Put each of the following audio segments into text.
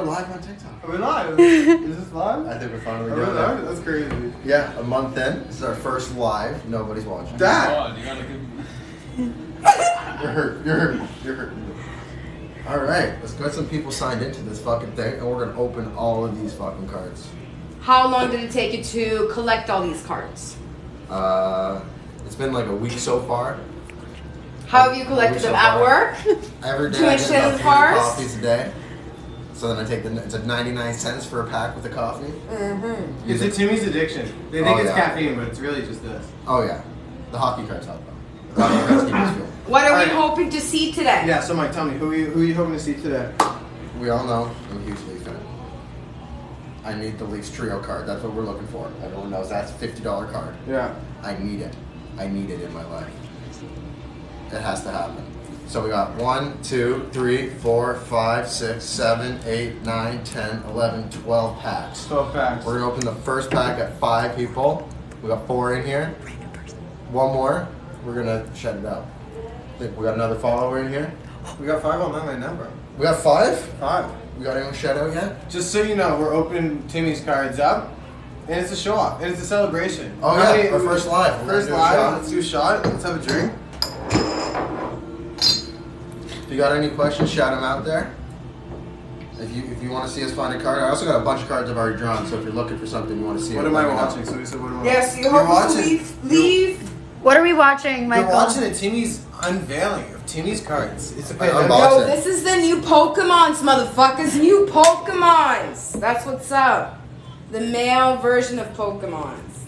we're live on TikTok. Are we live? Is this live? I think we're finally doing it. That's crazy. Yeah, a month in. This is our first live. Nobody's watching. Dad! You're hurt. You're hurt. You're hurt. All right, let's get some people signed into this fucking thing, and we're going to open all of these fucking cards. How long did it take you to collect all these cards? It's been like a week so far. How have you collected them at work? Every day. 2 inches of cars? Coffees a day. So then I take the, it's a 99 cents for a pack with a coffee. Mm-hmm. It's a Timmy's addiction. They think it's caffeine, but it's really just this. Oh yeah. The hockey cards help them. The hockey cards keep us fueled. What are we hoping to see today? Yeah, so Mike, tell me, who are you hoping to see today? We all know I'm a huge Leaf fan. I need the Leafs trio card. That's what we're looking for. Everyone knows that's a $50 card. Yeah. I need it. I need it in my life. It has to happen. So we got 1, 2, 3, 4, 5, 6, 7, 8, 9, 10, 11, 12 packs. 12 packs. We're going to open the first pack at 5 people. We got 4 in here. One more. We're going to shut it out. I think we got another follower in here. We got 5 online right now, bro. We got 5? 5. We got anyone shout out yet? Just so you know, we're opening Timmy's cards up. And it's a show off. And it's a celebration. Oh, yeah. Our first live. First live. Let's do a shot. Let's have a drink. If you got any questions, shout them out there. If you want to see us find a card, I also got a bunch of cards I've already drawn. So if you're looking for something, you want to see. What am I watching? So we said, what am I watching? Yes, you're watching. Leave. What are we watching, Michael? You're watching a Timmy's unveiling of Timmy's cards. It's a unboxing. Yo, this is the new Pokemons, motherfuckers. New Pokemons. That's what's up. The male version of Pokemons.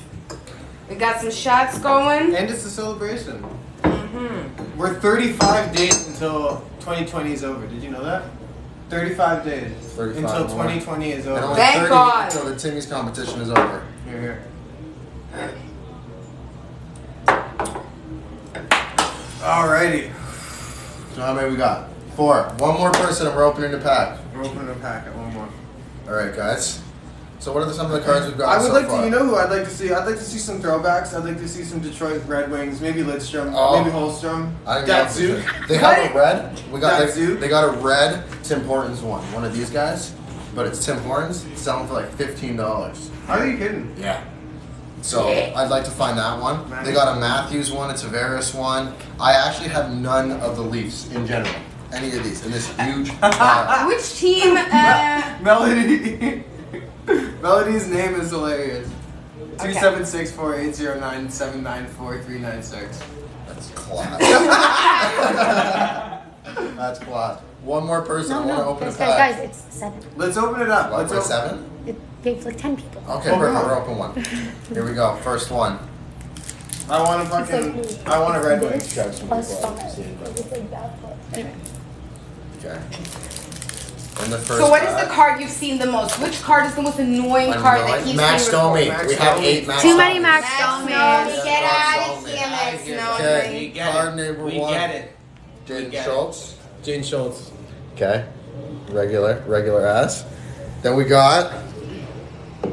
We got some shots going. And it's a celebration. Mm-hmm. We're 35 days until 2020 is over. Did you know that? 35 days 35 until 2020 more. Is over. Only thank 30 God. Until the Timmy's competition is over. You're here. Alrighty. So how many we got? 4. One more person and we're opening the pack. We're opening the pack at one more. Alright guys. So what are some of the cards we've got so far? You know who I'd like to see? I'd like to see some throwbacks. I'd like to see some Detroit Red Wings. Maybe Lidstrom. Maybe Holstrom. Datsuk. They have a red. They got a red Tim Hortons one. One of these guys. But it's Tim Hortons. It's selling for like $15. Are you kidding? Yeah. So I'd like to find that one. They got a Matthews one. It's a Tavares one. I actually have none of the Leafs in general. Any of these. In this huge... Which team... Melody... Melody's name is hilarious. 276-480-979-4396. That's class. That's class. One more person. Guys, it's 7. Let's open it up. Let's open 7? It gave like 10 people. Okay, we're open one. Here we go. First one. I want a fucking. I want a Red Wing. Okay. So what is the card you've seen the most? Which card is the most annoying card that keeps Max Domi. We have 8 Max Domi. Too many Max Domi. Get out of here, Max Domi. Okay, card number 1. We get it. Jaden Schultz. Jaden Schultz. Okay. Regular ass. Then we got a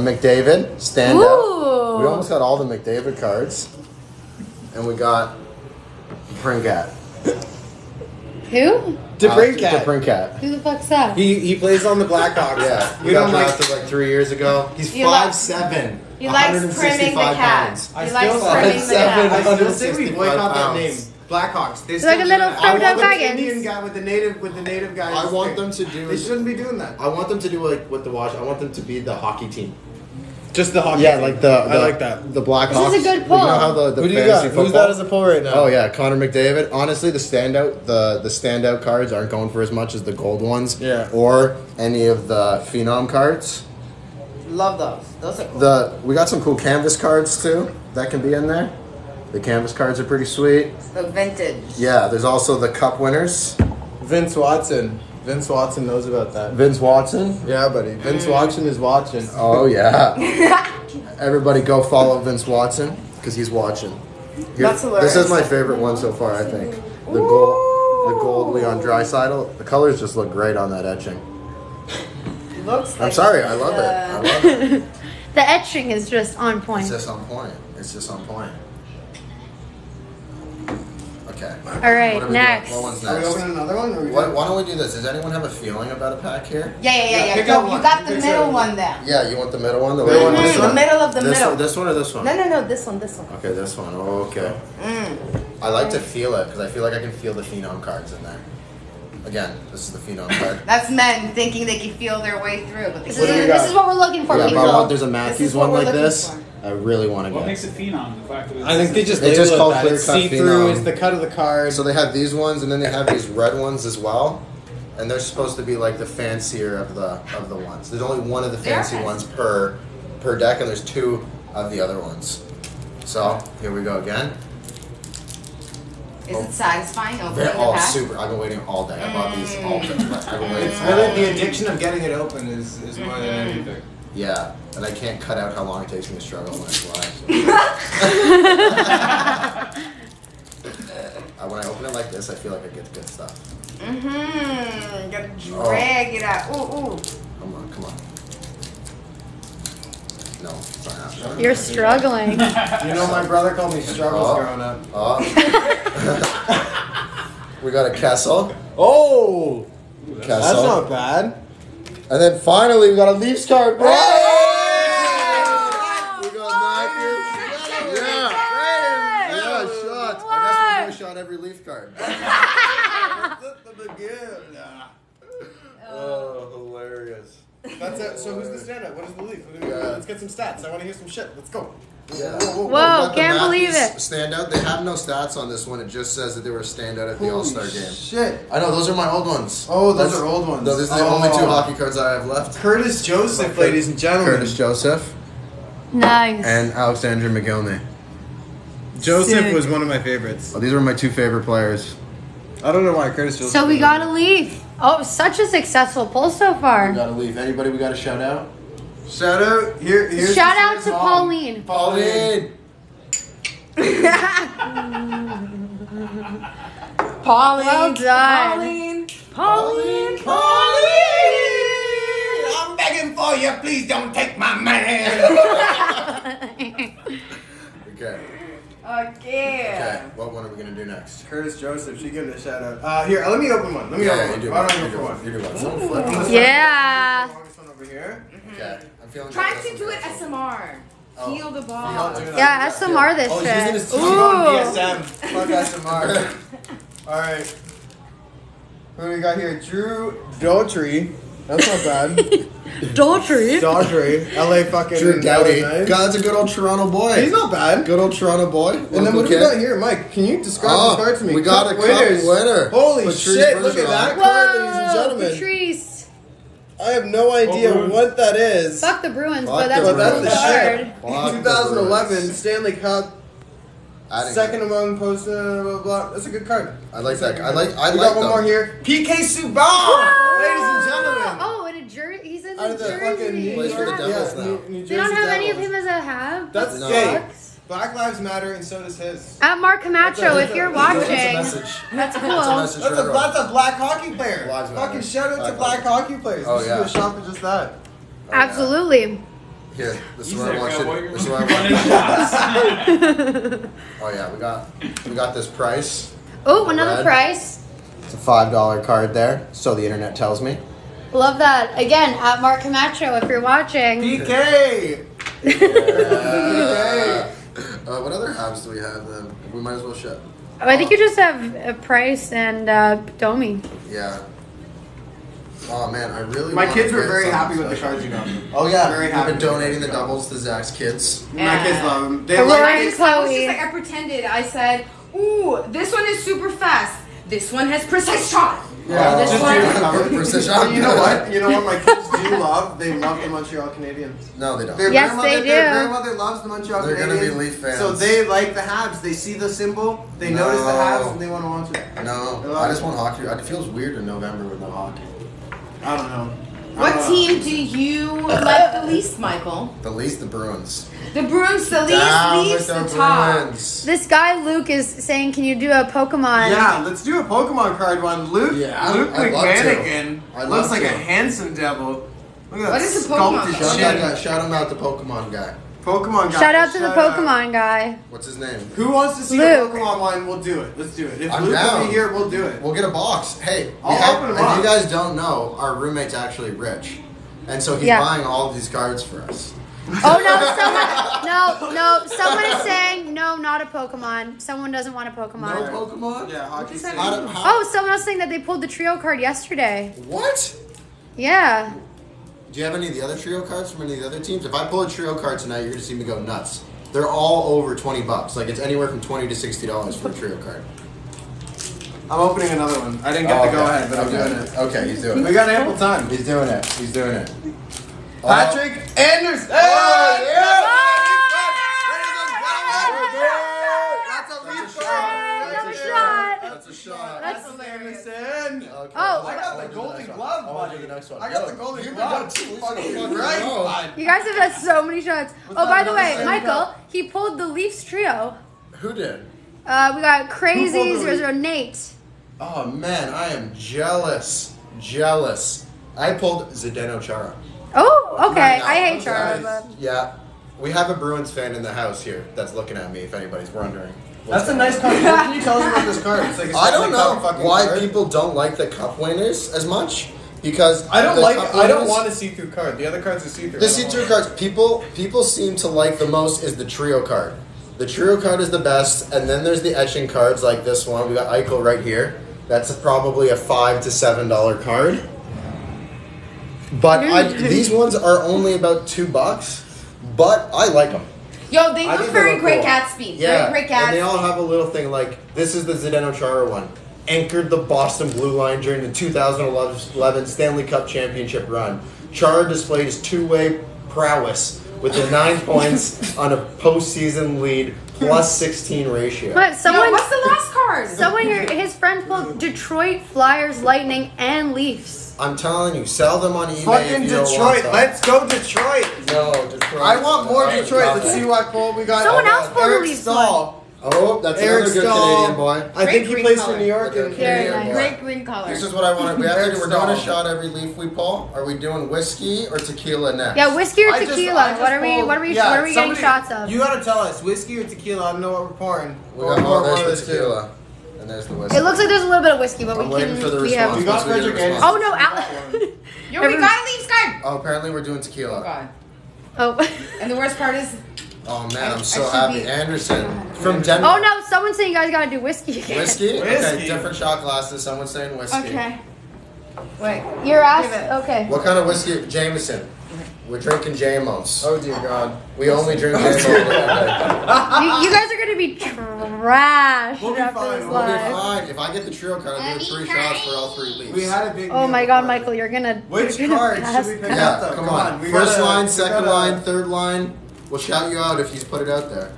McDavid stand up. We almost got all the McDavid cards. And we got Dabrinkat. Who? Dabrinkat. Who the fuck's that? He plays on the Blackhawks. Yeah. We got drafted like 3 years ago. He's 5'7". He likes primming the cat. He likes primming the cat. I still think we boycott that name. Blackhawks. They like a little photo wagon. Indian guy with the native guy. I want them to do. They shouldn't be doing that. I want them to do like with the watch. I want them to be the hockey team. Just the hockey. Yeah, team. Like I like that. The Blackhawks. This is a good pull. You know how the who do you got? Football? Who's that as a pull right now? Oh yeah, Connor McDavid. Honestly, the standout cards aren't going for as much as the gold ones. Yeah. Or any of the phenom cards. Love those. Those are cool. We got some cool canvas cards too that can be in there. The canvas cards are pretty sweet. The vintage. Yeah, there's also the cup winners. Vince Watson. Vince Watson knows about that. Vince Watson? Yeah, buddy. Vince Watson is watching. Oh, yeah. Everybody go follow Vince Watson because he's watching. That's hilarious. This is my favorite one so far, I think. The gold Leon Draisaitl. The colors just look great on that etching. It looks like I love it. I love it. The etching is just on point. It's just on point. Okay. All right, next. What one's next? Are we opening another one? Or why don't we do this? Does anyone have a feeling about a pack here? Yeah. You got the middle one then. Yeah, you want the middle one? The middle one? The middle of the middle. This one or this one? No, this one. Okay, this one. Oh, okay. I like to feel it because I feel like I can feel the phenom cards in there. Again, this is the phenom card. That's men thinking they can feel their way through. But this is what we're looking for, people. There's a Matthews one like this. I really want to get. What makes it phenom? The fact that I think they just call clear cut phenom. See-through is the cut of the card. So they have these ones, and then they have these red ones as well, and they're supposed to be like the fancier of the ones. There's only one of the fancy ones per deck, and there's two of the other ones. So here we go again. Is it satisfying? They're all super. I've been waiting all day. I bought these all day. It's really the addiction of getting it open is more than anything. Yeah, and I can't cut out how long it takes me to struggle when I fly. When I open it like this, I feel like I get the good stuff. Gotta drag it out. Ooh. Come on. No, it's not happening. You're struggling. You know, my brother called me struggles growing up. We got a Kessel. Oh! Kessel. That's not bad. And then finally, we got a Leafs card, bro! Hey! We got Matthews. Yeah, shots. What? I guess we're going to shot every Leaf card. Oh, hilarious. That's it. So who's the stand-up? What is the Leaf? Let's get some stats. I want to hear some shit. Let's go. Yeah. Whoa, can't believe it. Standout. They have no stats on this one. It just says that they were a standout at the All-Star game. Shit. I know, those are my old ones. Oh, those are old ones. No, these are the only two hockey cards I have left. Curtis Joseph, ladies and gentlemen. Curtis Joseph. Nice. And Alexander McGillney. Joseph was one of my favorites. Oh, these were my two favorite players. I don't know why Curtis Joseph. So we got a Leaf. Oh, such a successful pull so far. We got a Leaf. Anybody we got to shout out? Shout out! Shout out to Pauline. Pauline! I'm begging for you. Please don't take my man. Okay. What one are we gonna do next? Curtis Joseph. She gave it a shout out. Here, let me open one. Let me open one. Yeah. This one over here. Okay. Try to do it SMR. Feel the ball. Yeah, SMR this shit. Ooh. Fuck SMR. All right. What do we got here? Drew Doughty. That's not bad. Doughty. LA fucking Drew Doughty. God's a good old Toronto boy. He's not bad. Good old Toronto boy. And then what do we got here, Mike? Can you describe this card to me? We got a winner. Holy shit! Look at that card, ladies and gentlemen. Patrice. I have no idea what that is. Fuck the Bruins, but that's a cool card. 2011 Stanley Cup, second among post blah blah. That's a good card. I like that. I like. Got one more here. PK Subban, ladies and gentlemen. Oh, in a jersey. He's in New Jersey. Plays for the Devils now. They don't have any of him as a Hab. That's fake. Black Lives Matter, and so does his. At Mark Camacho, if you're watching. That's cool. That's a black hockey player. Fucking shout out to black hockey players. Oh, yeah. Just do a shop for just that. Absolutely. Here, this is where I watched it. This is where I watched it. Oh, yeah, we got this Price. Oh, another Price. It's a $5 card there, so the internet tells me. Love that. Again, at Mark Camacho, if you're watching. PK! PK! What other Habs do we have? We might as well ship. Oh, I think you just have Price and Domi. Yeah. Oh man, I really. My kids were very happy with the cards you got. Oh yeah, very happy. I've been donating the doubles to Zach's kids. Yeah. My kids love them. They love them. I pretended. I said, "Ooh, this one is super fast. This one has precise shot." Yeah, this one. You know what? You know what my kids do love? They love the Montreal Canadiens. No, they don't. Yes, they do. Their grandmother loves the Montreal Canadiens. They're going to be Leaf fans. So they like the Habs. They see the symbol. They notice the Habs and they want to watch it. No, I just want hockey. It feels weird in November with no hockey. I don't know. What team do you like the least, Michael? The least, the Bruins. The Bruins, the Leafs, the Tops. This guy, Luke, is saying, can you do a Pokemon? Yeah, let's do a Pokemon card one. Luke McManigan looks like a handsome devil. Look at that. What is a Pokemon? Shout him out, the Pokemon guy. Pokemon guy. Shout out to the Pokemon guy. What's his name? Who wants to see Luke. The Pokemon line? We'll do it. Let's do it. If I'm Luke down. Will be here, we'll do it. We'll get a box. Hey, I'll open a box. If you guys don't know, our roommate's actually rich. And so he's buying all of these cards for us. Oh, no, someone is saying, no, not a Pokemon. Someone doesn't want a Pokemon. No Pokemon? Yeah, hockey. Oh, someone else saying that they pulled the trio card yesterday. What? Yeah. Do you have any of the other trio cards from any of the other teams? If I pull a trio card tonight, you're going to see me go nuts. They're all over $20. Like, it's anywhere from $20 to $60 for a trio card. I'm opening another one. I didn't get the go-ahead, but I'm doing it. Okay, he's doing it. We got ample time. He's doing it. Patrick Anderson! Oh, yeah! That's a shot. That's hilarious. Okay. Oh, I got the golden glove, buddy. I got the golden glove. Right. You guys have had so many shots. Oh, by the way, Michael, he pulled the Leafs trio. Who did? We got Crazy 00 Nate. Oh, man, I am jealous. I pulled Zdeno Chara. Oh, okay. I hate Chara. But... Yeah. We have a Bruins fan in the house here that's looking at me, if anybody's wondering. That's a nice card. Can you tell us about this card? It's like a I don't know why people don't like the cup winners as much. Because I don't want a see-through card. The other card's a see-through. The see-through cards people seem to like the most is the trio card. The trio card is the best, and then there's the etching cards like this one. We got Eichel right here. That's probably a $5 to $7 card. But these ones are only about $2, but I like them. Yo, they look very Great Gatsby. Yeah, very Great Gatsby. And they all have a little thing like, this is the Zdeno Chara one. Anchored the Boston Blue Line during the 2011 Stanley Cup Championship run. Chara displayed his two-way prowess with the 9 points on a postseason lead plus 16 ratio. But someone, yo, what's the last card? Someone, his friend pulled Detroit Flyers, Lightning, and Leafs. I'm telling you, sell them on eBay. Fucking Detroit. Let's go Detroit. No, Detroit. I want more Detroit. Let's see what poll we got. Someone else pulled Eric Staal. Oh, that's Eric another good Canadian boy. I think he plays for New York. And nice. Great green color. This is what I wanted. We're doing a shot every Leaf we pull. Are we doing whiskey or tequila next? Yeah, whiskey or tequila. What are we getting shots of? You gotta tell us whiskey or tequila. I don't know what we're pouring. We got more of tequila. There's the whiskey. It looks like there's a little bit of whiskey, but we got Frederick Anderson. Oh no, Alan. Yo, we got Leafs guy. Oh, apparently we're doing tequila. Oh God. Oh. And the worst part is. Oh man, I'm so happy. Anderson from Denver. Oh no, someone's saying you guys gotta do whiskey again. Whiskey? Okay, different shot glasses. Someone's saying whiskey. Okay. Wait. You're asking. Okay. What kind of whiskey? Jameson. We're drinking Jamos. Oh dear God. We only drink Jamos. You guys are gonna be trash. We'll be fine. If I get the trio card, I'll do 3 shots for all 3 Leafs. We had a big. Oh my God, Michael, you're gonna. Which card should we pick up though? Come on. First line, second line, third line. We'll shout you out if you put it out there.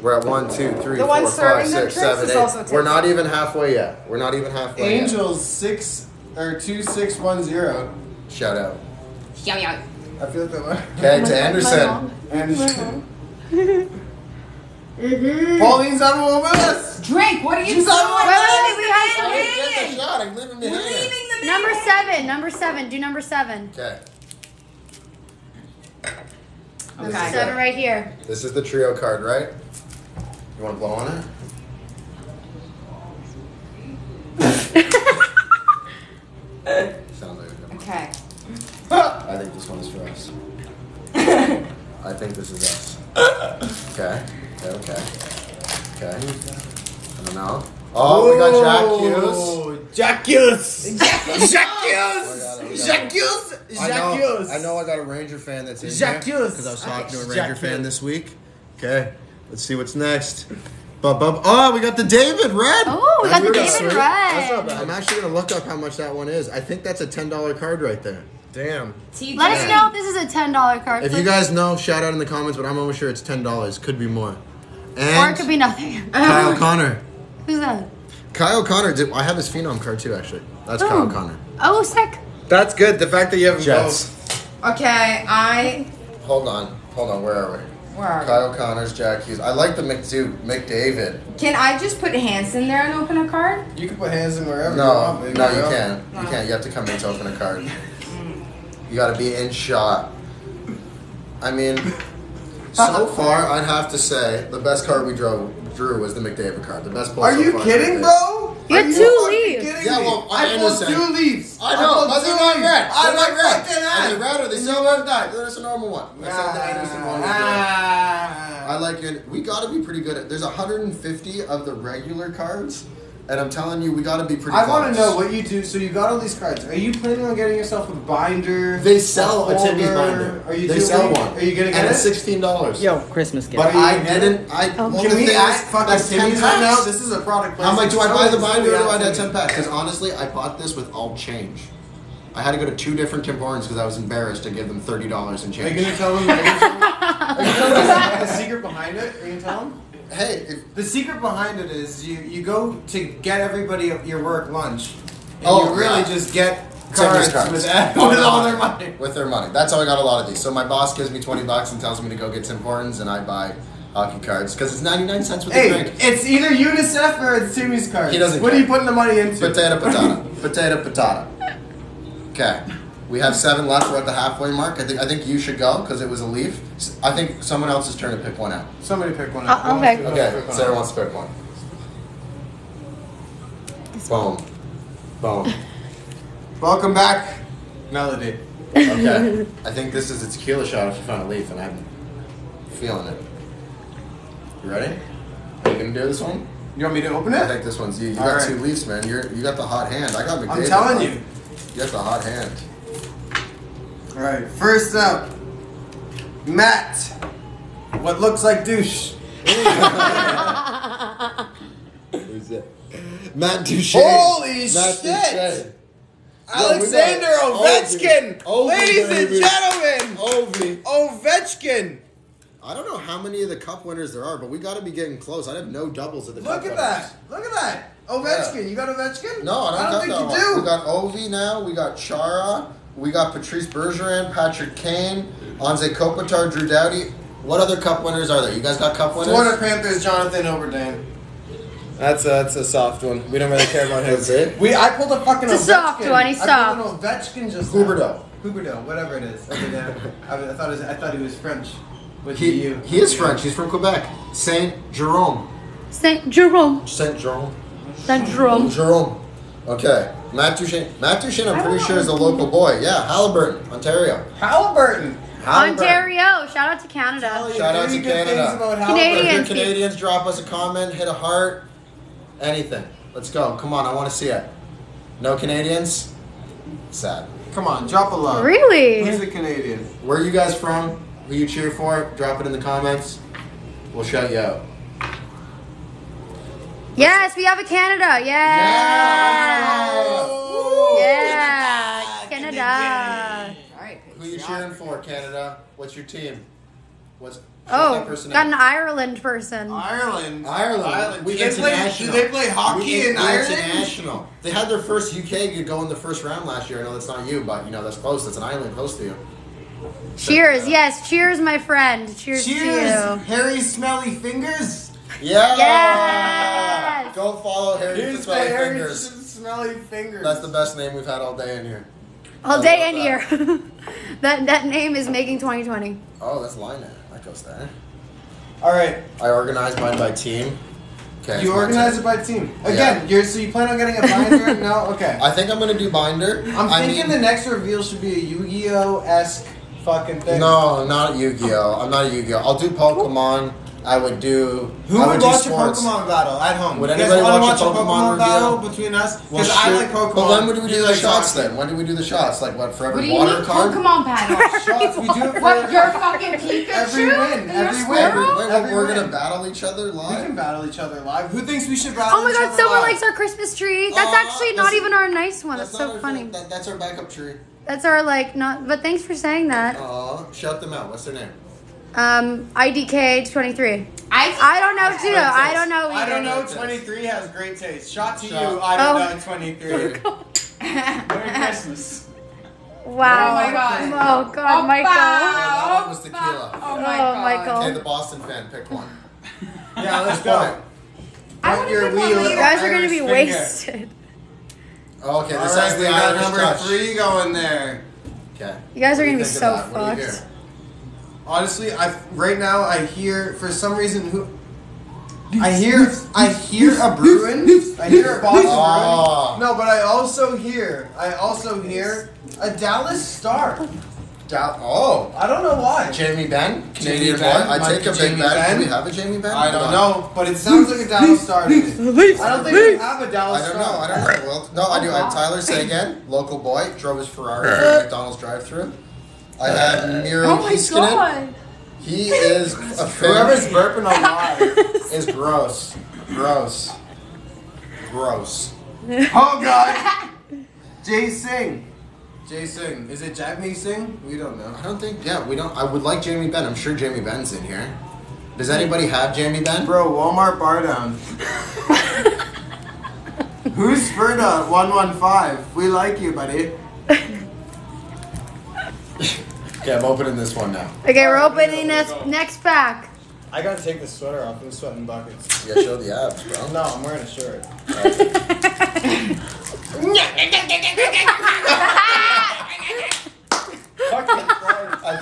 We're at 1, 2, 3, 4, 5, 6, 7, 8. We're not even halfway yet. 2610. Shout out. Shout out. I feel like that one. Okay, to Anderson. Pauline's on one with us. Drake, what are you doing? I'm leaving the man. Number 7. Do number 7. Okay. Number 7 right here. This is the trio card, right? You want to blow on it? Sounds like a good one. Okay. I think this one is for us. I think this is us. Okay. I don't know. Oh, we got Jack Hughes. Jack Hughes. I know I got a Ranger fan that's in here because I was talking to a Ranger fan this week. Okay, let's see what's next. Oh, we got the David Red. Oh, we got the David Red. That's not bad. I'm actually going to look up how much that one is. I think that's a $10 card right there. Damn. Let us know if this is a $10 card. If you guys know, shout out in the comments, but I'm almost sure it's $10. Could be more. Or it could be nothing. Kyle Connor. Who's that? Kyle Connor. I have his Phenom card too, actually. That's Kyle Connor. Oh, sick. That's good. The fact that you have Jets. Okay, Hold on. Where are we? Kyle Connors, Jack Hughes. I like the McDavid. Can I just put Hansen there and open a card? You can put Hansen wherever you want. No, you can't. You have to come in to open a card. You gotta be in shot. I mean, so far, I'd have to say the best card we drew was the McDavid card. The best player. Are you kidding, bro? You had two Leafs. Yeah, well, I pulled two Leafs. I know. But they're not red. I'm not red. They're red or they silver. That's a normal one. That's not the Anderson one. I like it. We got to be pretty good at. There's 150 of the regular cards. And I'm telling you, we gotta be pretty. I want to know what you do. So you got all these cards. Are you planning on getting yourself a binder? They sell a Timmy's binder. Are you? They sell one. Are you gonna get it? And it's $16. Yo, Christmas gift. But I didn't. Can we ask fucking Timmy's right now? This is a product. I'm like, do I buy the binder or do I get 10 packs? Because honestly, I bought this with all change. I had to go to 2 different Tim Hortons because I was embarrassed to give them $30 in change. Are you gonna tell them? Are you gonna tell them the secret behind it? Are you gonna tell them? Hey, the secret behind it is you go to get everybody your work lunch, and you really just get cards. With all their money. With their money. That's how I got a lot of these. So my boss gives me $20 and tells me to go get Tim Hortons, and I buy hockey cards because it's 99 cents with a drink. It's either UNICEF or it's Timmy's cards. He doesn't. What are you putting the money into? Potato, potato, potato, potato. Okay. We have 7 left. We're at the halfway mark. I think you should go because it was a Leaf. I think someone else's turn to pick one out. Somebody pick one out. Okay. Sarah wants to pick one. Boom. Boom. Welcome back, Melody. Okay. I think this is a tequila shot if you found a Leaf, and I'm feeling it. You ready? Are you gonna do this one? You want me to open it? I think this one's you. You got right. 2 Leafs, man. You got the hot hand. I got McDavid. I'm telling you. You got the hot hand. All right, first up, Matt, what looks like douche. Who's it? Matt Duchene. Holy Matt shit! Duchene. Alexander Ovechkin! Ovi. Ladies and gentlemen! Ovi. Ovechkin! I don't know how many of the cup winners there are, but we got to be getting close. I have no doubles at the cup winners. Look at that! Ovechkin, yeah. You got Ovechkin? No, I don't think you do. We got Ovi now, we got Chara. We got Patrice Bergeron, Patrick Kane, Anze Kopitar, Drew Doughty. What other cup winners are there? You guys got cup winners? Florida Panthers, Jonathan Overdane. That's a soft one. We don't really care about him. It? I pulled a fucking Ovechkin. It's a soft one. He's soft. I pulled an Ovechkin just now. Huberdeau, whatever it is. I thought he was French. With you. He is French. He's from Quebec. Saint Jerome. Okay. Matt Duchene, I'm pretty sure, is a local boy. Yeah, Halliburton, Ontario. Ontario. Shout out to Canada. Shout out to Canada. Canadians. Canadians, drop us a comment, hit a heart, anything. Let's go. Come on, I want to see it. No Canadians? Sad. Come on, drop a love. Really? Who's a Canadian? Where are you guys from? Who you cheer for? Drop it in the comments. We'll shout you out. Yes, we have a Canada. Yeah. Canada. All right. Who are you cheering for, Canada? What's your team? Got an Ireland person. Ireland. Do they play hockey in Ireland? International. They had their first UK go in the first round last year. I know that's not you, but that's close. That's an island close to you. Cheers. So, yes. Cheers, my friend. Cheers to you. Hairy, smelly fingers. Yeah! Yes. Go follow Harry Smelly Fingers. Smelly Fingers. That's the best name we've had all day in here. All day in here. that name is making 2020. Oh, that's Lina. That goes there. All right. I organized mine by team. Okay. You organize it by team. Again, so you plan on getting a binder? No? Okay. I think I'm going to do binder. I'm thinking the next reveal should be a Yu-Gi-Oh-esque fucking thing. No, not Yu-Gi-Oh. I'm not a Yu-Gi-Oh. I'll do Pokemon. Who would watch sports. A Pokemon battle at home? Would anybody watch a Pokemon battle between us? Because I like Pokemon. But when would we do the shots then? When do we do the shots? Like what? Forever water card? Pokemon battle. Shots. We do it for your fucking Pikachu. Every win. We're gonna battle each other live. We can battle each other live. Who thinks we should battle? Oh my God! Silver likes our Christmas tree. That's actually not even our nice one. That's so funny. That's our backup tree. That's our But thanks for saying that. Shout them out. What's their name? IDK23. I don't know too. I don't know. Either. I don't know. 23 has great taste. Shot to you. I don't know 23. Oh Merry Christmas. Wow. Oh my God. Oh God, oh, Michael. That was tequila. Oh my God. Michael. Okay, the Boston fan picked one. Yeah, let's go. You guys are gonna be wasted. Oh, okay, this has the Irish number 3 going there. Okay. You guys are gonna be so fucked. Honestly, right now I hear for some reason who I hear a Bruin. I hear a Boston Bruin. No, but I also hear a Dallas Star. I don't know why. Jamie Benn? Canadian Ben? I take a big bet. Do we have a Jamie Benn? I don't know, but it sounds like a Dallas Star. I don't think we have a Dallas Star. I don't know. Well, no, I do. I have Tyler Seguin, local boy, drove his Ferrari through the McDonald's drive-thru. I have Miro Heiskanen. Oh my god. He is a fan. Whoever's burping on live is gross. Gross. Oh god! Jay Singh. Is it Jamie Singh? We don't know. I don't think. Yeah, we don't. I would like Jamie Benn. I'm sure Jamie Benn's in here. Does anybody have Jamie Benn? Bro, Walmart bar down. Who's Verda 115? We like you, buddy. Yeah, I'm opening this one now. Okay, we're opening this next pack. I gotta take this sweater off. I'm sweating buckets. Yeah, show the abs, bro. No, I'm wearing a shirt. I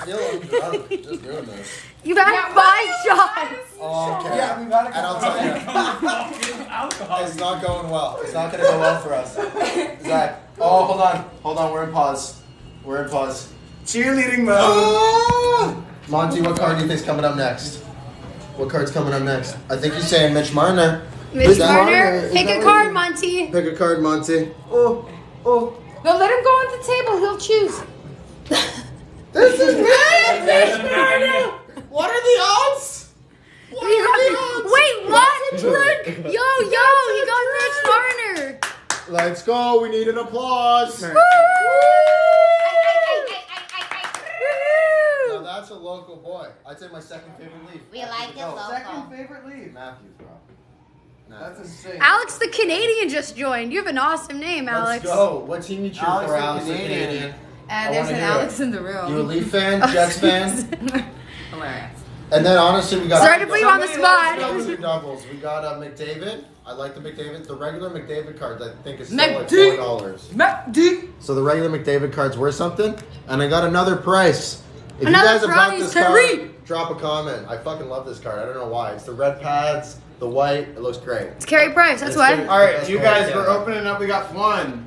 feel like I'm drunk just doing this. You've had 5 shots. Oh, okay. Yeah, we've had a couple. And I'll tell you, it's not going well. It's not gonna go well for us. Zach. Oh, hold on. We're in pause. Cheerleading mode. Oh! Monty, what card do you think's coming up next? What card's coming up next? I think you're saying Mitch Marner. Mitch Marner? Pick a card, Monty. Pick a card, Monty. Oh. No, let him go on the table. He'll choose. This is bad, Mitch Marner. What are the odds? Wait, what? Trick. Yo, he got Mitch Marner. Let's go. We need an applause. Woo! That's a local boy. I'd say my second favorite Leaf. We like it local. Second favorite Leaf. Matthews, bro. That's insane. Alex the Canadian just joined. You have an awesome name, Alex. Let's go. What team you cheer for, Alex the Canadian? There's an Alex in the room. You a Leaf fan? Jets fan? Hilarious. And then, honestly, we got... Sorry to put you on the spot. Doubles. We got McDavid. I like the McDavid. The regular McDavid card, I think, is still like $4. McD. So the regular McDavid cards were something. And I got another Price. If you guys have got this card, drop a comment. I fucking love this card. I don't know why. It's the red pads, the white. It looks great. It's Carey Price. That's why. All right, you guys, we're opening up. We got 1,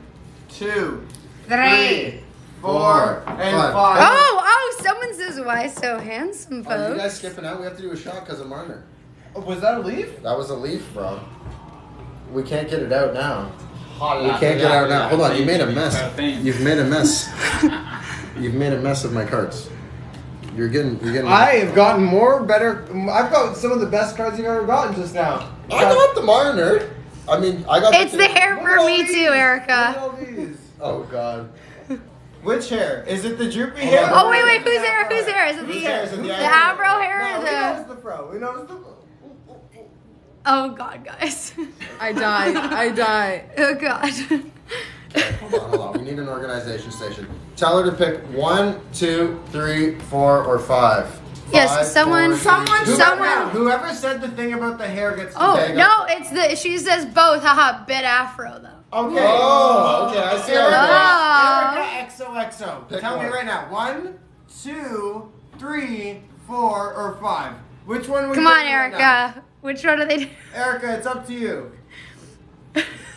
2, 3, 4, and 5. Oh, someone says, why so handsome, folks? Are you guys skipping out? We have to do a shot because of Marner. Oh, was that a Leaf? That was a Leaf, bro. We can't get it out now. We can't get it out now. Hold on. You made a mess. You've made a mess. You've made a mess of my cards. You're getting. I have gotten better. I've got some of the best cards you've ever gotten just now. I got the Marner. I mean, I got. It's the hair for me too, Erica. All these. Oh God. Which hair? Is it the droopy hair? Oh wait, whose hair? Is it the afro hair? No, the fro. We noticed the fro. Oh God, guys. I die. Oh God. Okay, hold on. We need an organization station. Tell her to pick 1, 2, 3, 4, or 5. Yes, 5, someone, 4, someone, 3, someone. Whoever said the thing about the hair gets. Oh the no, it's the. She says both. Haha, bit afro though. Okay. Oh, okay. I see. Erica XOXO. Tell me right now. 1, 2, 3, 4, or 5. Which one? Come on, Erica. Right now? Which one are they? Erica, it's up to you.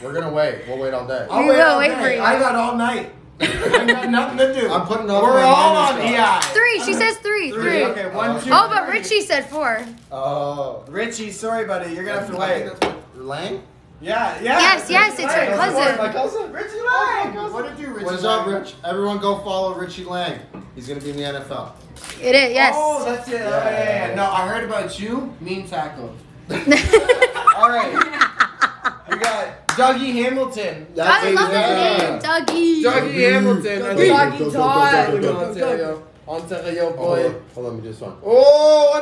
We're going to wait. We'll wait all day. I'll wait all day for you. I got all night. I got nothing to do. I'm putting all We're all on EI. 3. She says 3. 3. Okay, 1, 2, Oh, but Richie said 4. Oh. Richie, sorry, buddy. You're going to have to wait. Lang? Yeah. Yes, it's her cousin. My cousin? Richie Lang. What did you, Richie? What's up, Rich? Everyone go follow Richie Lang. He's going to be in the NFL. It is, yes. Oh, that's it. Yeah. No, I heard about you. Mean tackle. All right. We got Dougie Hamilton. I love his name. Dougie Hamilton. Dougie Todd. Ontario boy. Hold on, let me just one. Oh,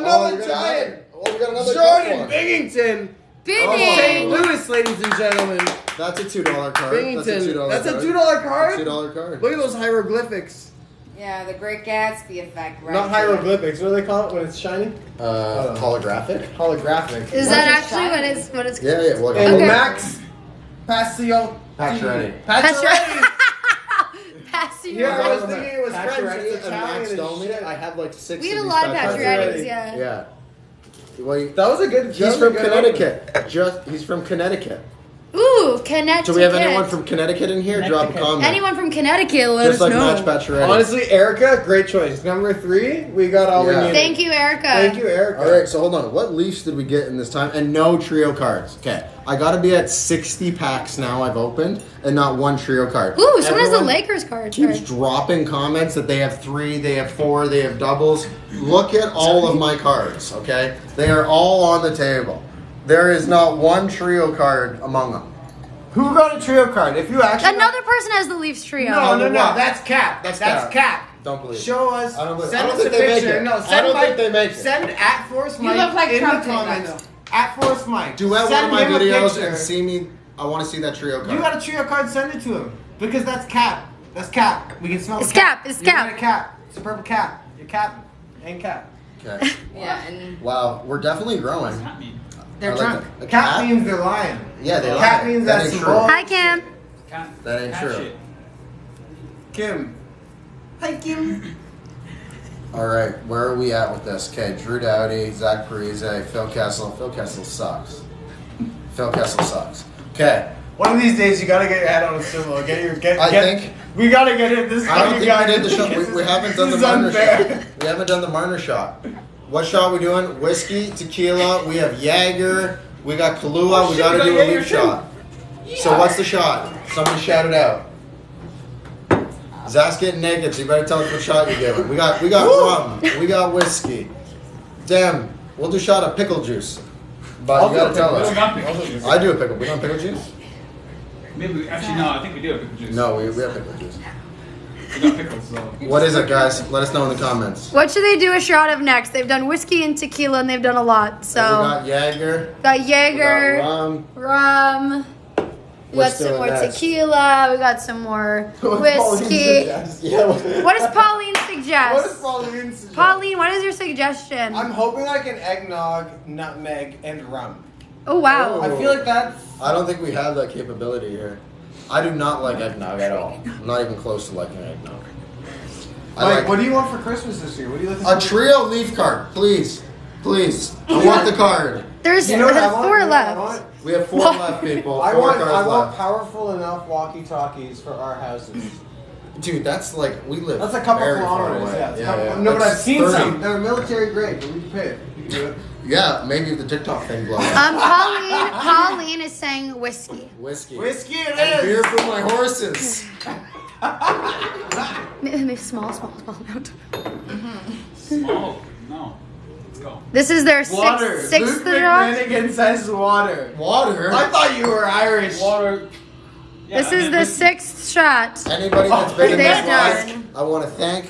another giant. Oh, we got another Jordan Binnington. St. Louis, ladies and gentlemen. That's a $2 card. Binnington. That's a $2 card? $2 card. Look at those hieroglyphics. Yeah, the Great Gatsby effect, right? Not hieroglyphics. What do they call it when it's shiny? Holographic. Holographic. Is that actually what it's called? Yeah. Well, and Max Pacioretty. senior. Yeah, I was thinking it was French. It's I had like six. We had a lot of Pacioretty. Yeah. Yeah. Well, that was a good. He's from Connecticut. He's from Connecticut. Ooh, Connecticut. Do we have anyone from Connecticut in here? Drop a comment. Anyone from Connecticut, let us know. Just like Match Bachelorette. Honestly, Erica, great choice. Number 3, we got all we needed. Thank you, Erica. Thank you, Erica. All right, so hold on. What Leafs did we get in this time? And no trio cards. Okay. I got to be at 60 packs now I've opened and not one trio card. Ooh, someone has the Lakers card. Keeps dropping comments that they have 3, they have 4, they have doubles. Look at all of my cards, okay? They are all on the table. There is not one trio card among them. Who got a trio card? If you actually another person has the Leafs trio. No. That's cap. That's cap. Don't believe it. Show us. I don't believe it. I don't think they make it. No, I don't think they make it. Send at Force Mike in the comments. At Force Mike. Duet one of my videos and see me. I want to see that trio card. You got a trio card? Send it to him because that's cap. That's cap. We can smell the cap. It's cap. It's cap. It's a purple cap. Your cap and cap. Okay. Yeah. Wow. We're definitely growing. They're drunk. Like cat means they're lying. Yeah, they lie. Cat means that's true. Hi, Kim. That ain't true. Kim. Hi, Kim. All right, where are we at with this? Okay, Drew Doughty, Zach Parise, Phil Kessel. Phil Kessel sucks. Phil Kessel sucks. Okay. One of these days, you gotta get your head on a swivel. Get your I think we gotta get it. This. I don't think we did the shot. We haven't done the Marner shot. We haven't done the Marner shot. What shot are we doing? Whiskey, tequila, we have Jaeger, we got Kahlua, we gotta do a Leaf shot. Yeah. So what's the shot? Somebody shout it out. Zach's getting naked, so you better tell us what shot you're giving. We got rum, we got whiskey. Damn, we'll do a shot of pickle juice. But you gotta tell us. I do a pickle. We don't pickle juice? Maybe I think we do have pickle juice. No, we have pickle juice. Pickles, so. What is it, guys? Let us know in the comments. What should they do a shot of next? They've done whiskey and tequila, and they've done a lot. So we got Jaeger. We got rum. We got some more tequila. We got some more whiskey. What does Pauline suggest? What does Pauline suggest? Pauline, what is your suggestion? I'm hoping like an eggnog, nutmeg, and rum. Oh wow! Ooh. I feel like that's. I don't think we have that capability here. I do not like eggnog at all. I'm not even close to liking eggnog. Like, what do you want for Christmas this year? What do you like? A trio Leaf card, please. Please. I want the card. There's four left. We have 4 left, people. I want powerful enough walkie-talkies for our houses. Dude, that's like, we live. That's a couple kilometers, yeah. No, but I've seen some. They're military grade, but we can pay it. You can do it. Yeah, maybe the TikTok thing blows up. Pauline is saying whiskey. Whiskey it is! Beer for my horses. Maybe small amount. Small? No. Let's go. This is their sixth round. Luke McMinnigan says water. Water? I thought you were Irish. Water. Yeah, this is the 6th shot. Anybody that's been in this vlog, I want to thank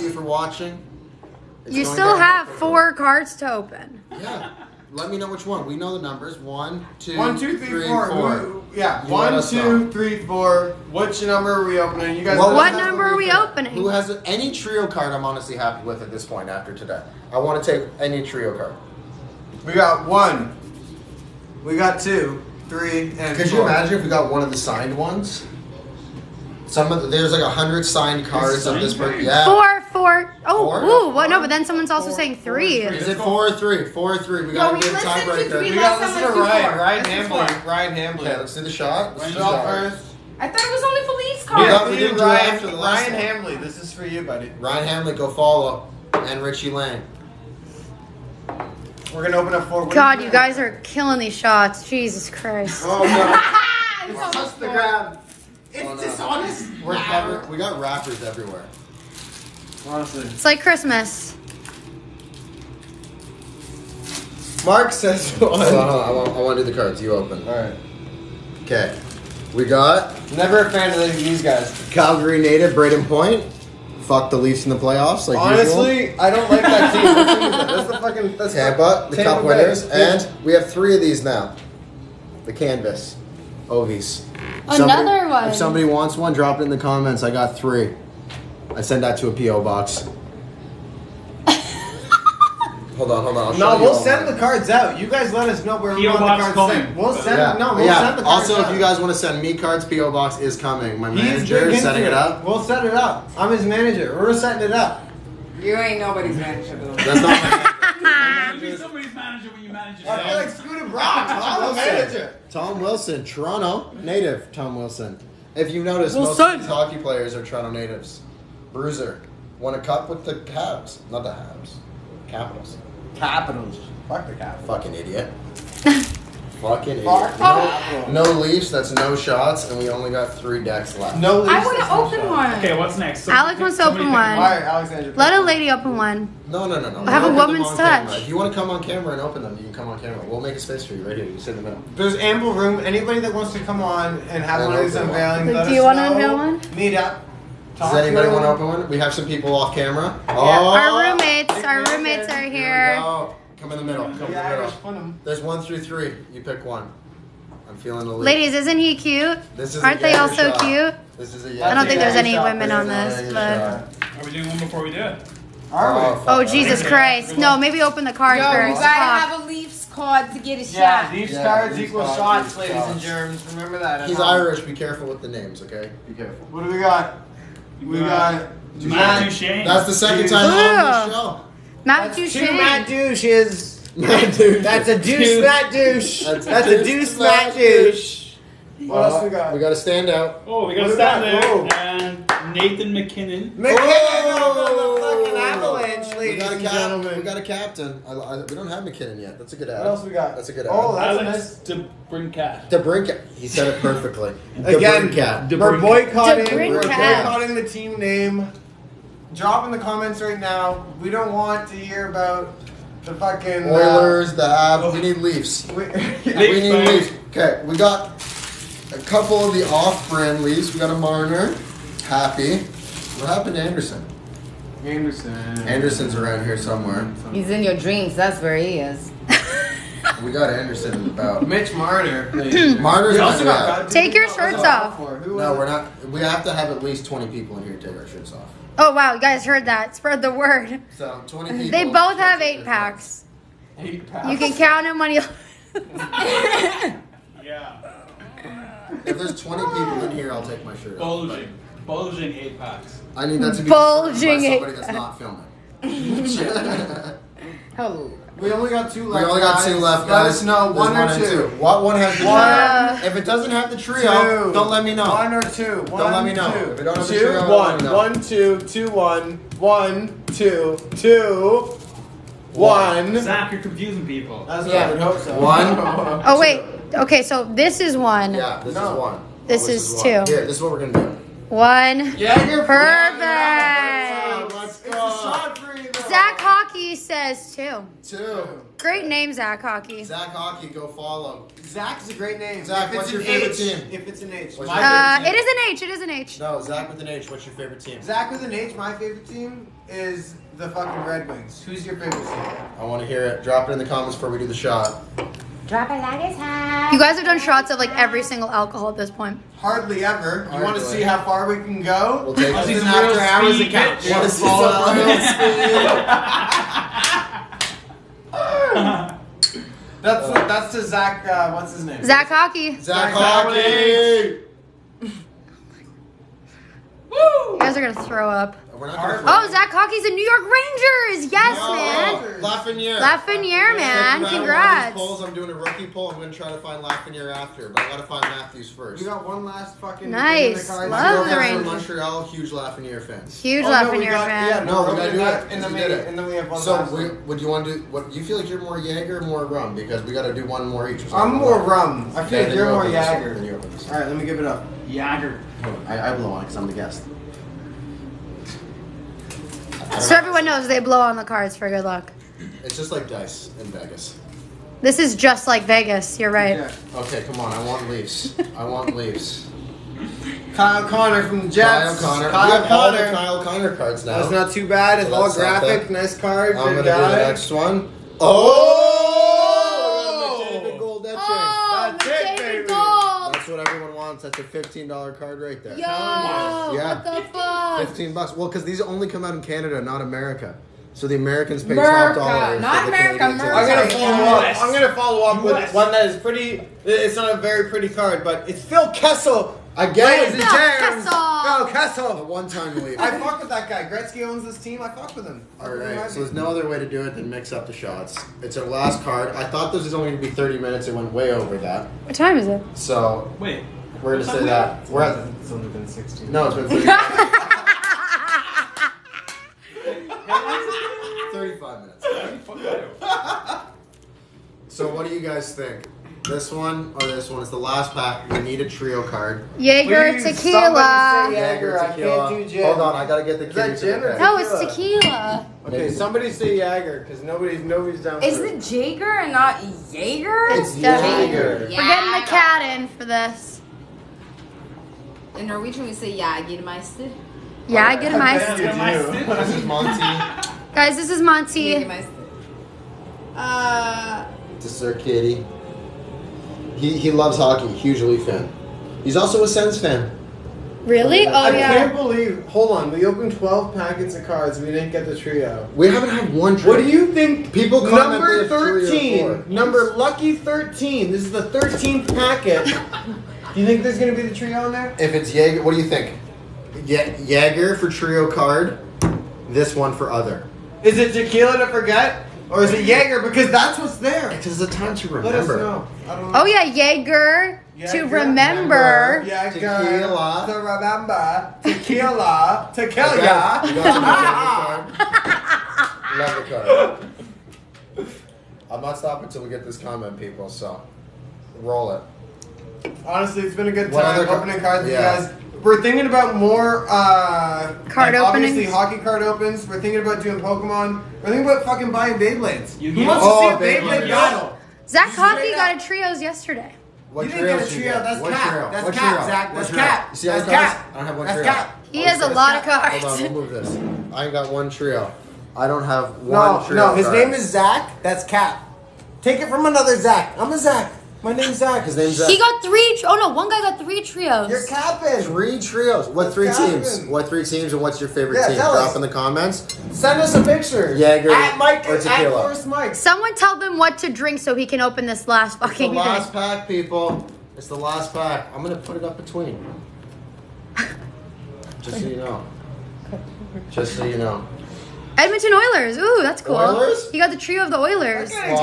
you for watching. You still have 4 cards to open. Yeah. Let me know which one. We know the numbers. 1, 2, 3, 4. Yeah. 1, 2, 3, 4. Which number are we opening? You guys. What number are we opening? Who has any trio card? I'm honestly happy with at this point after today. I want to take any trio card. We got 1. We got 2, 3, and 4. Could you imagine if we got one of the signed ones? There's like 100 signed cards of this person. Yeah. 4. Oh, four? Ooh, what? No, but then someone's also saying 3. Is it 4 or 3? 4 or 3. We got to get a tiebreaker. We got to listen to Ryan Hamblin. Okay, let's do the shot. Let's do the shot first. I thought it was only for Leafs cards. We didn't do it after the last one. Ryan Hamblin, this is for you, buddy. Ryan Hamblin, go follow. And Richie Lane. We're going to open up 4. God, you guys are killing these shots. Jesus Christ. Oh, no. It's almost the grab. It's dishonest. We got rappers everywhere. Honestly. It's like Christmas. Mark says one. I want to do the cards. You open. All right. Okay. We got... Never a fan of these guys. Calgary native, Braden Point. Fuck the Leafs in the playoffs, like honestly, usual. I don't like that team. That's the fucking... That's Tampa, the Tampa Cup winners. And we have 3 of these now. The canvas. Ovies. Another one. If somebody wants one, drop it in the comments. I got 3. I send that to a P.O. box. Hold on. No, we'll send the cards out. You guys let us know where we want the cards sent. We'll send. Yeah. No, we'll send the cards. Also, if you guys want to send me cards, PO box is coming. My manager is setting it up. We'll set it up. I'm his manager. We're setting it up. You ain't nobody's manager. That's not my manager. You be somebody's manager when you manage yourself. I feel like Scooter Brown, Toronto manager. Tom Wilson, Toronto native. Tom Wilson. If you notice, most of these hockey players are Toronto natives. Bruiser won a cup with the Habs, not the Habs. Capitals. Capitals. Fuck the Capitals. Fucking idiot. Fucking idiot. No Leafs, that's no shots, and we only got 3 decks left. No Leafs. I want to open one. Okay, what's next? So Alex wants to open one. Alright, Alexander. Let a lady open one. No. Have a woman's touch. Camera. If you want to come on camera and open them, you can come on camera. We'll make a space for you right here. You can sit in the middle. There's ample room. Anybody that wants to come on and have one of these unveiling, let us know. Do you want to unveil one? Meet up. Does anybody want to open one? We have some people off camera. Yeah. Oh, our roommates are here. Oh, come in the middle. Come in the middle. There's 1 through 3. You pick one. I'm feeling the lead. Ladies, isn't he cute? Aren't they all so cute? This is a I don't think there's any women on this, but. Are we doing one before we do it? Oh Jesus Christ! No, maybe open the card first. You gotta have a Leafs card to get a shot. Leafs cards equal shots, ladies and germs. Remember that. He's Irish. Be careful with the names, okay? Be careful. What do we got? We got Matt Duchene. That's the second time on the show. Matt Duchene. Two Matt douches. That's a douche Matt douche. That's a douche Matt douche. What else we got? We got a standout. Oh, we got a standout. And Nathan McKinnon. McKinnon on the fucking avalanche, ladies and gentlemen. We got a captain. We don't have McKinnon yet. That's a good ad. What else we got? That's a good ad. Oh, that's nice. Dabrinkat. He said it perfectly. Again, we're boycotting the team name. Drop in the comments right now. We don't want to hear about the fucking Oilers, the Habs. We need Leafs. We need Leafs. Okay, we got a couple of the off-brand Leafs. We got a Marner. Happy. What happened to Anderson? Anderson's around here somewhere. He's in your dreams. That's where he is. We got Anderson in the bout. Mitch Marner. Marner's also got. Take your shirts off. No, we're not. We have to have at least 20 people in here to take our shirts off. Oh, wow. You guys heard that. Spread the word. So, 20 people. They both have 8-packs. 8 packs? You can count them when you... Yeah. If there's 20 people in here, I'll take my shirt off. Bulging 8-packs. I need that to be somebody that's not filming. Hello. We only got two left, guys. Let us know. One or two. What one has the trio? If it doesn't have the trio, don't let me know. One or two. Don't let me know. If it don't have the trio, don't let me know. 1, 2, 2, 1, 1, 2, 2, 1. Zach, you're confusing people. That's what I would hope so. 1. Oh, wait. Okay, so this is 1. Yeah, this is 1. This is 2. Here, this is what we're going to do. 1. Yeah, you're perfect. Let's go. It's a shot for you, though. Zach Hockey says 2. 2. Great name, Zach Hockey. Zach Hockey, go follow. Zach's a great name. Zach, what's your favorite team? If it's an H. It is an H. It is an H. No, Zach with an H. What's your favorite team? Zach with an H. My favorite team is the fucking Red Wings. Who's your favorite team? I want to hear it. Drop it in the comments before we do the shot. Drop it like it's hot. You guys have done shots of like every single alcohol at this point. Hardly ever. You want to see how far we can go? We'll take it. After hours of couch. Want to see some real speed? That's to Zach. What's his name? Zach Hockey. Zach Hockey. Woo! You guys are gonna throw up. Oh, Zach Hockey's in New York Rangers. Yes, man. Lafreniere. Lafreniere, man. Congrats. I'm doing a rookie poll. I'm going to try to find Lafreniere after, but I got to find Matthews first. You got one last fucking. Nice. Love the Rangers. Montreal, huge Lafreniere fan. Huge Lafreniere fan. Yeah, no, we got to do that. And then we have one last. So, would you want to do? What do you feel like? You're more Jaeger, more rum? Because we got to do one more each. I'm more rum. I feel like you're more Jaeger. All right, let me give it up. Jaeger. I blow on it because I'm the guest. So everyone knows they blow on the cards for good luck. It's just like dice in Vegas. This is just like Vegas. You're right. Yeah. Okay, come on. I want Leafs. I want Leafs. Kyle Connor from the Jets. Kyle Connor. Kyle Connor cards now. That's not too bad. It's all graphic. Nice card. I'm gonna do the next one. Oh! McDavid gold. That's it, baby. Gold. That's what everyone wants. That's a $15 card right there. Yo, what the fuck? $15 bucks. Well, because these only come out in Canada, not America. So the Americans pay top dollar. Not America, I'm going to follow up with one that is pretty. It's not a very pretty card, but it's Phil Kessel. Again, Kessel. A one-time leaf. I fuck with that guy. Gretzky owns this team. I fuck with him. All right. So there's no other way to do it than mix up the shots. It's our last card. I thought this was only going to be 30 minutes. It went way over that. What time is it? So wait, we're going to say that we're at. It's only been 16. No, it's been 35 minutes. So what do you guys think? This one or this one? It's the last pack. We need a trio card. Jaeger tequila. Jaeger tequila. I can't do gin. Hold on, I gotta get the tequila. No, it's tequila. Okay, somebody say Jaeger because nobody's down. Is it Jaeger and not Jaeger? It's Jaeger. We're getting the cat in for this. In Norwegian, we say Jagermeister. Jagermeister. This is Monty. Guys, this is Monty. This is our kitty. He loves hockey. Huge Leaf fan. He's also a Sens fan. Really? I can't believe. Hold on. We opened 12 packets of cards. We didn't get the trio. We haven't had one trio. What do you think? People number 13. Number lucky 13. This is the 13th packet. Do you think there's going to be the trio in there? If it's Jaeger, what do you think? Jaeger for trio card. This one for other. Is it tequila to forget? Or is it Jaeger? Because that's what's there. Because it's a time to remember. Let us know. I don't know. Oh, yeah. Jaeger to remember. Jaeger tequila to remember. Tequila. Okay. Love the card. I'm not stopping until we get this comment, people. So roll it. Honestly, it's been a good time opening cards with you guys. We're thinking about more card openings. Obviously, hockey card opens. We're thinking about doing Pokemon. We're thinking about fucking buying Beyblades. Who wants to see a Beyblade battle? Zach Coffey got a trios yesterday. What you didn't get a trio. That's Cap. That's Cap, Zach. That's Cap. See, that's Cap. I don't have one trio. That's Cap. He has a lot of cards. Hold on, we'll move this. I ain't got one trio. I don't have one trio. No, his name is Zach. That's Cap. Take it from another Zach. I'm a Zach. My name's Zach. His name's Zach. He got three. One guy got three trios. You're capping. Three trios. What three teams? And what's your favorite team? Drop in the comments. Send us a picture. Jaeger or tequila. At Mike. Someone tell them what to drink so he can open this last fucking. It's the last pack, people. It's the last pack. I'm gonna put it up between. Just so you know. Just so you know. Edmonton Oilers. Ooh, that's cool. Oilers. You got the trio of the Oilers. Okay,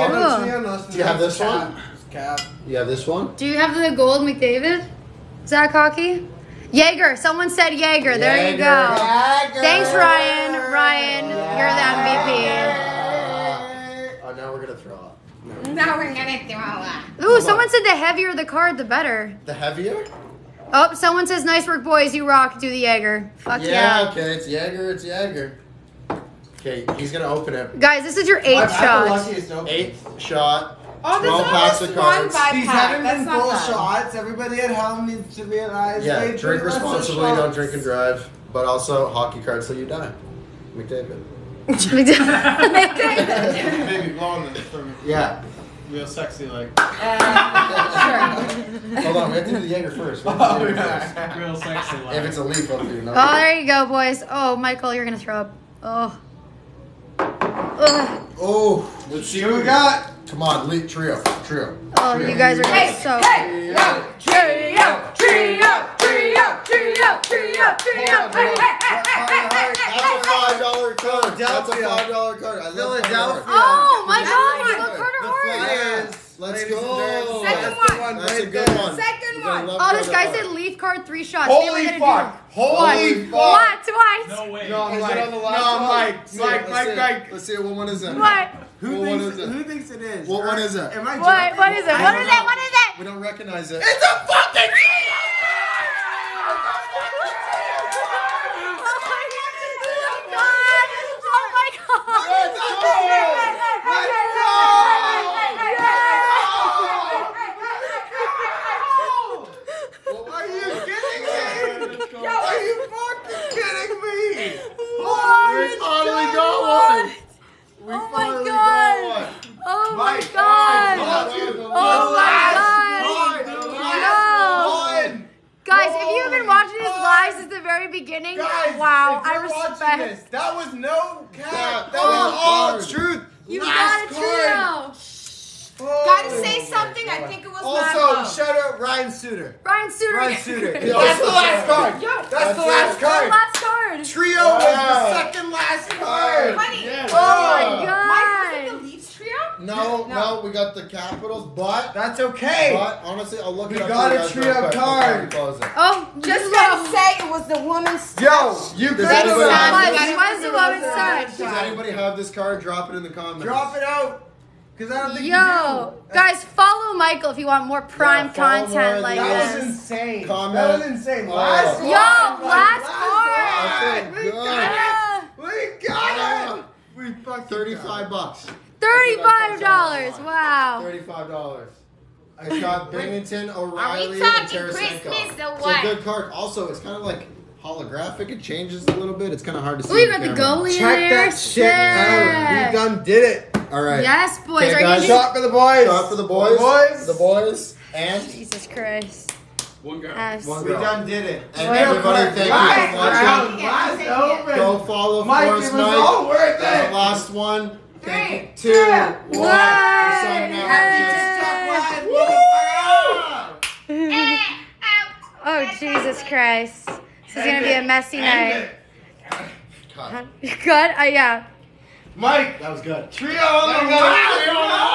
do you have this one? Cap. Yeah, this one. Do you have the gold McDavid? Zach Hockey? Jaeger. Someone said Jaeger. There you go. Jaeger. Thanks, Ryan. Ryan, you're the MVP. Oh, now we're going to throw up. Now we're going to throw up. Ooh, someone said the heavier the card, the better. The heavier? Oh, someone says, nice work, boys. You rock. Do the Jaeger. Fuck yeah. Yeah, okay. It's Jaeger. It's Jaeger. Okay, he's going to open it. Guys, this is your eighth shot. Eighth shot. Oh, this is one by These haven't been full shots. Everybody at home needs to realize. Yeah, drink responsibly. Don't drink and drive. But also, hockey cards till you die. McDavid. Maybe blonde from real sexy like. Sure. Hold on, we have to do the Jaeger first. Real sexy like. If it's a leaf, I'll do another. Oh, there you go, boys. Oh, Michael, you're gonna throw up. Oh. Ugh. Oh, let's see what we got. Come on, trio. Oh, you guys are just so. Hey, trio. That's a $5 card. That's a $5 card. I love Philadelphia. Oh my God! Carter Horse. Let's go. Second one. That's a good one. Second one. Oh, this guy said leaf card 3 shots. Holy fuck. What? Twice. No way. No, is it on the last one? Mike. Let's see what one is it. What? Who thinks it is? What one is it? What is it? What is it? We don't recognize it. It's a fucking trio! Oh my God. Are you fucking kidding me? What? We finally got one. Oh my God. Oh my God. Oh my God. Guys, if you've been watching this live, guys at the very beginning. Guys, wow, I respect this. That was no cap. That was all truth. You got a trio. Oh, gotta say something. I think it was also shout out Ryan Suter. Ryan Suter. That's the last card. Yo, that's the last card. Trio was the second last card. Yeah. Oh my god. Mike, was it the Leafs trio? No, we got the Capitals, but that's okay. But honestly, I'll look it up. We got a trio card. Oh, just gotta say it was the woman's side. Yo, you guys was the woman's side. Does anybody have this card? Drop it in the comments. Drop it out. I don't think guys, follow Michael if you want more prime content like this. That was insane. That was insane. Last card. We got it. We fucked $35. $35. Wow. $35. I got Bennington, O'Reilly, and Tarasenko. It's a good card. Also, it's kind of like holographic. It changes a little bit. It's kind of hard to see. We got the goalie in there. Check that shit out. We done did it. All right. Yes, boys. Okay, guys. Shot for the boys. Shot for the boys. The boys. And Jesus Christ. One guy. One girl. We done did it. And everybody, thank you for watching. Go follow Forrest Knight. It was all worth it. Last one. Thank you. 2, 1. Oh, Jesus Christ. This is going to be a messy night. Cut? Yeah. Mike, that was good. Trio on the